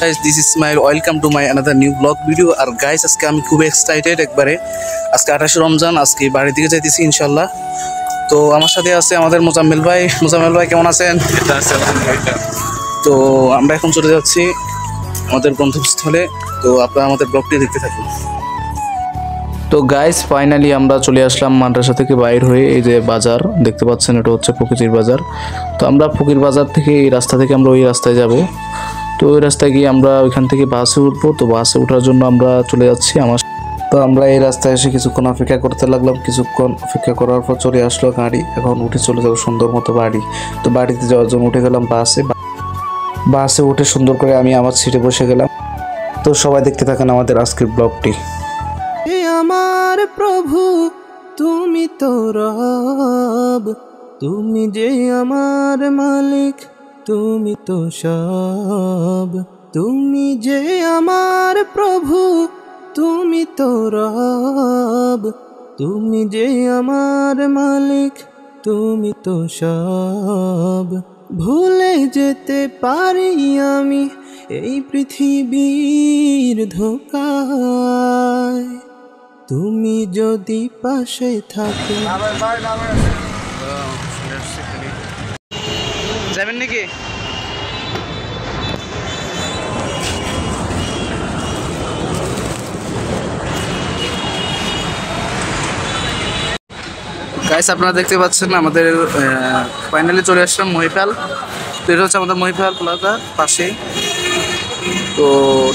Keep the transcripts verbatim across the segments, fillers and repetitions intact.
guys, this is Ismail. Welcome to my another new vlog video. And guys, आज के आम खूब excited एक बारे। आज के आठाश रमजान, आज के बारे दिखे जाती थी इंशाल्लाह। तो हमारे साथ यहाँ से हमारे मुजाम्मिल भाई, मुजाम्मिल भाई क्या मनासे हैं? तो हम भाई कौन सुरक्षा अच्छी, हमारे बंधुस्त होले, तो आप हमारे ब्लॉग टी देखते थे। तो guys, finally हम लोग चले आश्लाम मानरसा थे के बाहर हुए ये बाजार, देखते बात से नेटवर्क से फकीर बाजार। तो हम लोग फकीर बाजार थे के रास्ता थे के हम लोग ये रास्ता जाबो। তো এই রাস্তায় গিয়ে আমরা ওইখান থেকে বাসে উঠবো। তো বাসে ওঠার জন্য আমরা চলে যাচ্ছি আমার। তো আমরা এই রাস্তায় এসে কিছুক্ষণ অপেক্ষা করতে লাগলাম। কিছুক্ষণ অপেক্ষা করার পর চলে আসলো গাড়ি। এখন উঠে চলে যাবো সুন্দর মতো বাড়ি। তো বাড়িতে যাওয়ার জন্য উঠে গেলাম বাসে। বাসে উঠে সুন্দর করে আমি আমার সিটে বসে গেলাম। তো সবাই দেখতে থাকেন আমাদের আজকের ব্লগটি। হে আমার প্রভু তুমি তো রব, তুমি যে আমার মালিক, তুমি তো সব। তুমি যে আমার প্রভু, তুমি তো রব, তুমি যে আমার মালিক, তুমি তো সব। ভুলে যেতে পারি আমি এই পৃথিবীর ধোঁকায়, তুমি যদি পাশে থাকো। যাবেন নাকি? গাইস আপনারা দেখতে পাচ্ছেন আমাদের ফাইনালি চলে আসলাম মহিপাল। তো এটা হচ্ছে আমাদের মহিপাল প্লাজার পাশে। তো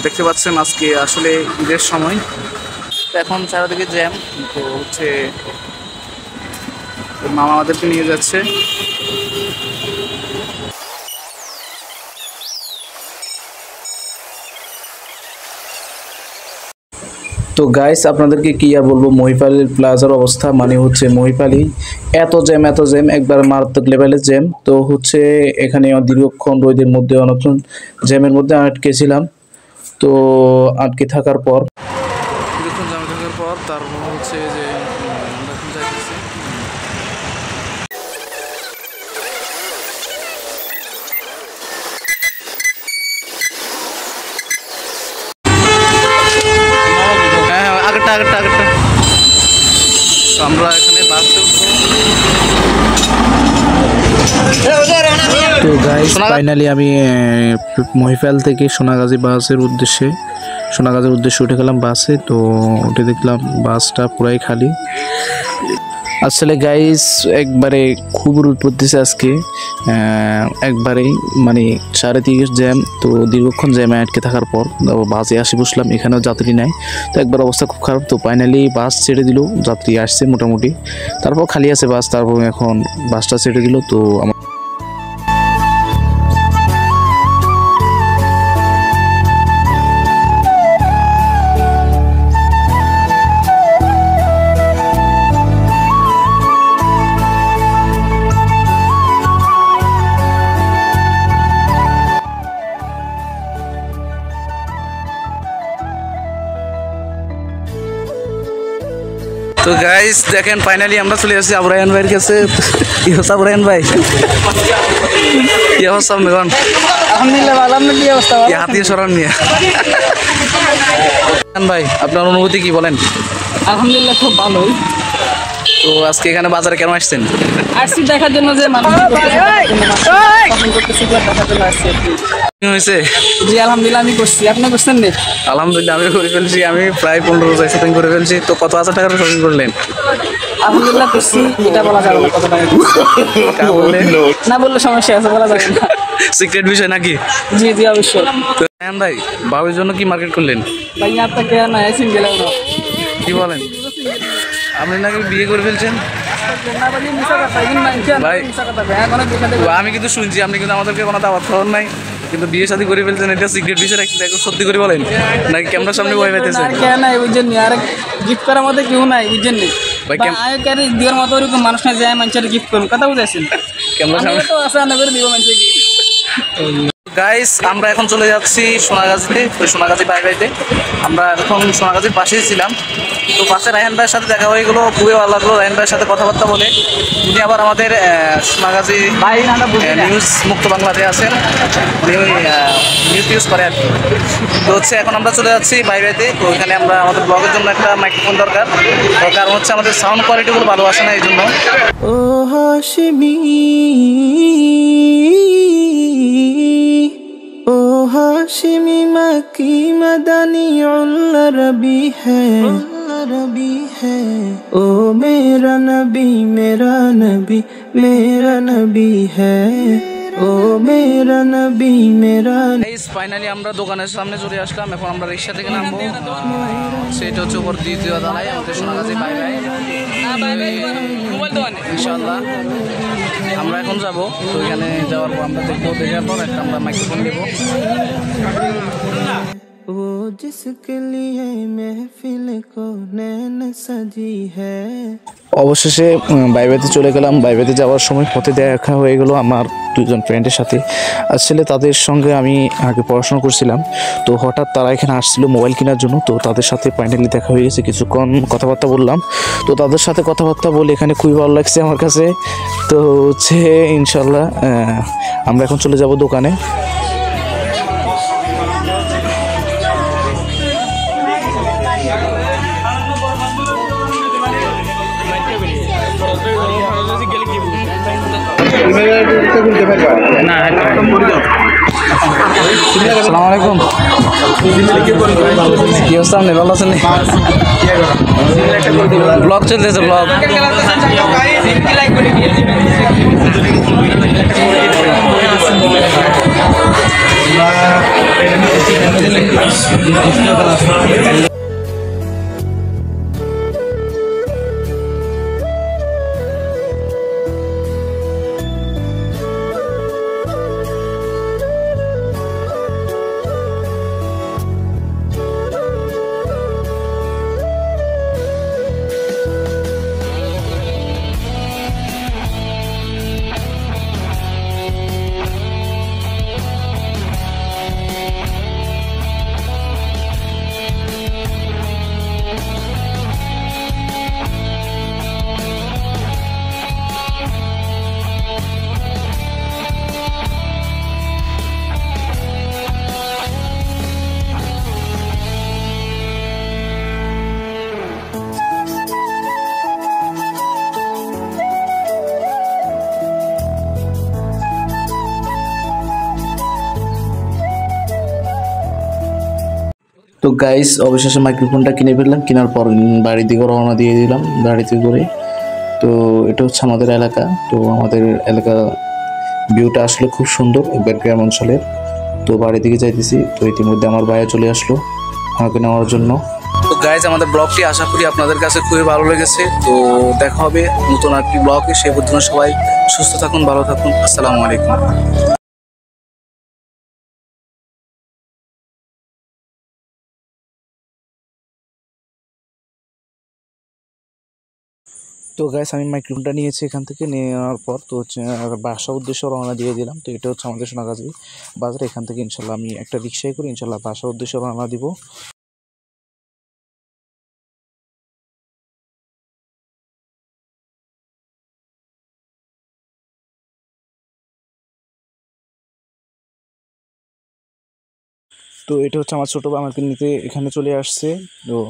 দেখতে পাচ্ছেন আজকে আসলে ঈদের সময়, তো এখন চারদিকে জ্যাম। তো হচ্ছে মামা আমাদেরকে নিয়ে যাচ্ছে। তো গাইস আপনাদেরকে কি আর বলবো, মহিপাল প্লাজার অবস্থা মানে হচ্ছে মহিপালি এত জ্যাম এত জ্যাম একবার মারাত্মক লেভেলের জ্যাম। তো হচ্ছে এখানে দীর্ঘক্ষণ রোদের মধ্যে অনেকক্ষণ জ্যামের মধ্যে আটকেছিলাম। তো আটকে থাকার পর দীর্ঘক্ষণ জ্যামে থাকার পর তারপর হচ্ছে যে আমরা এখানে বাস উঠবো। তো গাইস ফাইনালি আমি মহিপাল থেকে সোনাগাজী বাসের উদ্দেশ্যে সোনাগাজীর উদ্দেশ্যে উঠে গেলাম বাসে। তো উঠে দেখলাম বাসটা পুরাই খালি। আসলে গাইস একবারে খুব রোদ পড়তেছে আজকে, একবারেই মানে সাড়ে তিনশো জ্যাম। তো দীর্ঘক্ষণ জ্যামে আটকে থাকার পর বাসে আসি বসলাম, এখানেও যাত্রী নাই। তো একবার অবস্থা খুব খারাপ। তো ফাইনালি বাস ছেড়ে দিল, যাত্রী আসছে মোটামুটি, তারপর খালি আছে বাস। তারপর এখন বাসটা ছেড়ে দিল। তো আমার तो गाइस देखें फाइनली আমরা চলে আসছি আবরায়ান ভাইয়ের কাছে। ইয়া আবরায়ান ভাই, ইয়া সব মেগন আলহামদুলিল্লাহ আলহামদুলিল্লাহ অবস্থা ভালো। ইয়া হাতি শরণ নিয়া ভাই আপনার অনুভূতি কি বলেন? আলহামদুলিল্লাহ খুব ভালো। তো আজকে এখানে বাজারে কেন আসছেন? আসছি দেখার জন্য যে মানুষ করতেছে দেখার জন্য আসছে। কি হইছে? জি আলহামদুলিল্লাহ আমি করছি। আপনি করছেন না? আলহামদুলিল্লাহ আমি করে ফেলছি। আমি প্রায় পনেরো রোজ শপিং করে ফেলছি। তো কত হাজার টাকার শপিং করলেন? আলহামদুলিল্লাহ করছি, এটা বলা যাবে না। কত টাকা না বললে সমস্যা আছে, বলা যাবে না, সিক্রেট বিষয় নাকি? জি জি অবশ্যই। তো রায়ান ভাই বাবার জন্য কি মার্কেট করলেন? ভাই আপনাকে না আইসিং গেলাম না। কি বলেন? আপনি নাকি বিয়ে করে ফেলছেন? আমি কিন্তু শুনছি আপনি কিন্তু আমাদেরকে কোনো দাওয়াত খাওয়ার নাই, কিন্তু বিয়ে শাদী করে ফেলছেন। এটা সিক্রেট বিষয় রাখছেন, একটু সত্যি করে বলেন নাকি ক্যামেরার সামনে ভয় পেতেছেন? কেন নাই বুঝছেন, আর গিফট করার মতো কেউ নাই বুঝছেন না। ভাই কেন দেওয়ার মতো ওরকম মানুষ না যায় মানুষের গিফট করুন, কথা বুঝাইছেন? ক্যামেরার সামনে তো আসা না করে দিব মানুষের গিফট। गाइस আমরা এখন চলে যাচ্ছি সোনাগাজীতে। ওই সোনাগাজী বাই বাইতে আমরা এখন সোনাগাজীর পাশেই ছিলাম, তো পাশে রায়হান ভাইয়ের সাথে দেখা হয়ে গেলো। খুবই ভালো লাগলো রায়হান ভাইয়ের সাথে কথাবার্তা বলে। উনি আবার আমাদের সোনাগাজী নিউজ মুক্ত বাংলাতে আছেন, উনি নিউজ টিউজ করে আর কি। তো হচ্ছে এখন আমরা চলে যাচ্ছি বাই বাইতে। তো ওইখানে আমরা আমাদের ব্লগের জন্য একটা মাইক্রোফোন দরকার, কারণ হচ্ছে আমাদের সাউন্ড কোয়ালিটিগুলো ভালো আসে না এই জন্য। ও হাশমি हाशिमी मकी मदनी उल रबी है रबी है ओ मेरा नबी मेरा नबी मेरा नबी है ओ मेरा नबी मेरा। फाइनली আমরা দোকানের সামনে চলে আসলাম। এখন আমরা রিকশা থেকে নামবো, সেটা হচ্ছে উপর দ্বিতীয় তলায় আমাদের সোনাগাজী বাই বাই। ইনশাআল্লাহ আমরা এখন যাব, তো এখানে যাওয়ার পর আমরা দেখবো, দেখার পর একটা আমরা মাইক্রোফোন নেব। वो जिसके लिए महफिल को नैन सजी है। অবশেষে বাইবেতে চলে গেলাম। বাইবেতে যাওয়ার সময় পথে দেখা হয়ে গেলো আমার দুজন ফ্রেন্ডের সাথে। আসলে তাদের সঙ্গে আমি আগে পড়াশোনা করছিলাম, তো হঠাৎ তারা এখানে আসছিলো মোবাইল কেনার জন্য। তো তাদের সাথে ফাইনালি দেখা হয়ে গেছে, কিছুক্ষণ কথাবার্তা বললাম। তো তাদের সাথে কথাবার্তা বলে এখানে খুবই ভালো লাগছে আমার কাছে। তো হচ্ছে ইনশাল্লাহ আমরা এখন চলে যাব দোকানে। আসসালামু আলাইকুম। কি অবস্থা? আপনি ভালো আছেন? ব্লগ চলতেছে, ব্লগ। তো গাইস অবশেষে মাইক্রোফোনটা কিনে ফেললাম। কেনার পর বাড়ি থেকে রওনা দিয়ে দিলাম গাড়িতে করে। তো এটা হচ্ছে আমাদের এলাকা। তো আমাদের এলাকা ভিউটা আসলে খুব সুন্দর গ্রাম অঞ্চলের। তো বাড়ি থেকে যাইতেছি, তো ইতিমধ্যে আমার ভাইয়া চলে আসলো আমাকে নেওয়ার জন্য। তো গাইস আমাদের ব্লগটি আশা করি আপনাদের কাছে খুবই ভালো লেগেছে। তো দেখা হবে নতুন একটি ব্লগে। সেই পর্যন্ত সবাই সুস্থ থাকুন, ভালো থাকুন। আসসালামু আলাইকুম। তো গাইস আমি মাইক্রোফোনটা নিয়েছি এখান থেকে, নেওয়ার পর তো হচ্ছে বাসা উদ্দেশ্য রওনা দিয়ে দিলাম। তো এটা হচ্ছে আমাদের সোনাগাজী বাজার। এখান থেকে ইনশাল্লাহ আমি একটা রিক্সায় করি ইনশাল্লাহ বাসা উদ্দেশ্য রওনা দিব। তো এটা হচ্ছে আমার ছোটো আমাকে নিতে এখানে চলে আসছে। তো